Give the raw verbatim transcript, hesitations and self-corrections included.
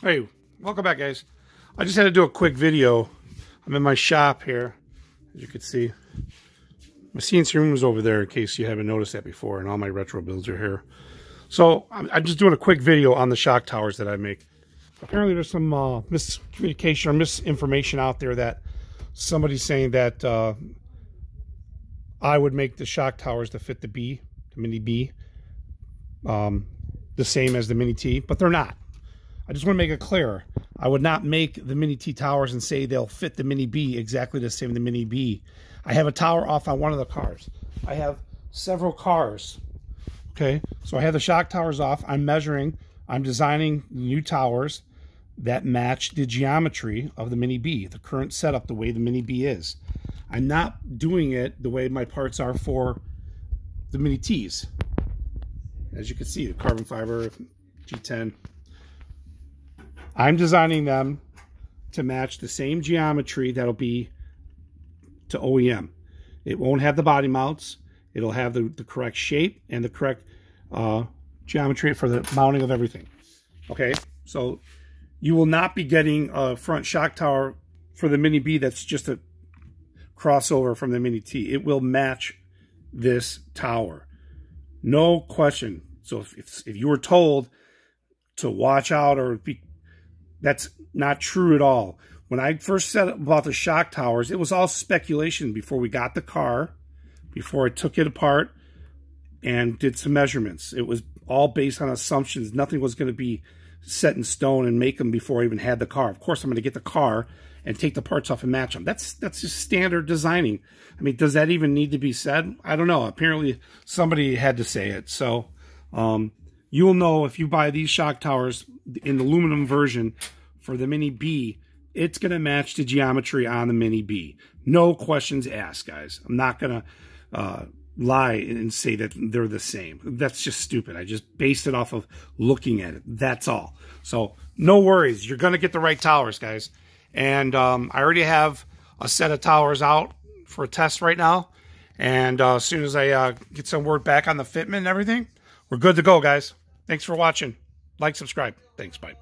Hey, welcome back, guys. I just had to do a quick video. I'm in my shop here, as you can see. My C N C room is over there, in case you haven't noticed that before, and all my retro builds are here. So I'm, I'm just doing a quick video on the shock towers that I make. Apparently there's some uh, miscommunication or misinformation out there that somebody's saying that uh, I would make the shock towers to fit the B, the Mini-B, um, the same as the Mini-T, but they're not. I just want to make it clear. I would not make the Mini-T towers and say they'll fit the Mini-B exactly the same as the Mini-B. I have a tower off on one of the cars. I have several cars. Okay, so I have the shock towers off. I'm measuring. I'm designing new towers that match the geometry of the Mini-B, the current setup, the way the Mini-B is. I'm not doing it the way my parts are for the Mini-Ts. As you can see, the carbon fiber, G ten. I'm designing them to match the same geometry that'll be to O E M. It won't have the body mounts. It'll have the, the correct shape and the correct uh, geometry for the mounting of everything. Okay, so you will not be getting a front shock tower for the Mini-B that's just a crossover from the Mini-T. It will match this tower. No question. So if, if, if you were told to watch out or be... That's not true at all. When I first said about the shock towers, it was all speculation before we got the car, before I took it apart and did some measurements. It was all based on assumptions. Nothing was going to be set in stone and make them before I even had the car. Of course, I'm going to get the car and take the parts off and match them. That's, that's just standard designing. I mean, does that even need to be said? I don't know. Apparently, somebody had to say it. So, um... you'll know if you buy these shock towers in the aluminum version for the Mini-B, it's going to match the geometry on the Mini-B. No questions asked, guys. I'm not going to uh, lie and say that they're the same. That's just stupid. I just based it off of looking at it. That's all. So no worries. You're going to get the right towers, guys. And um, I already have a set of towers out for a test right now. And uh, as soon as I uh, get some word back on the fitment and everything, we're good to go, guys. Thanks for watching. Like, subscribe. Thanks. Bye.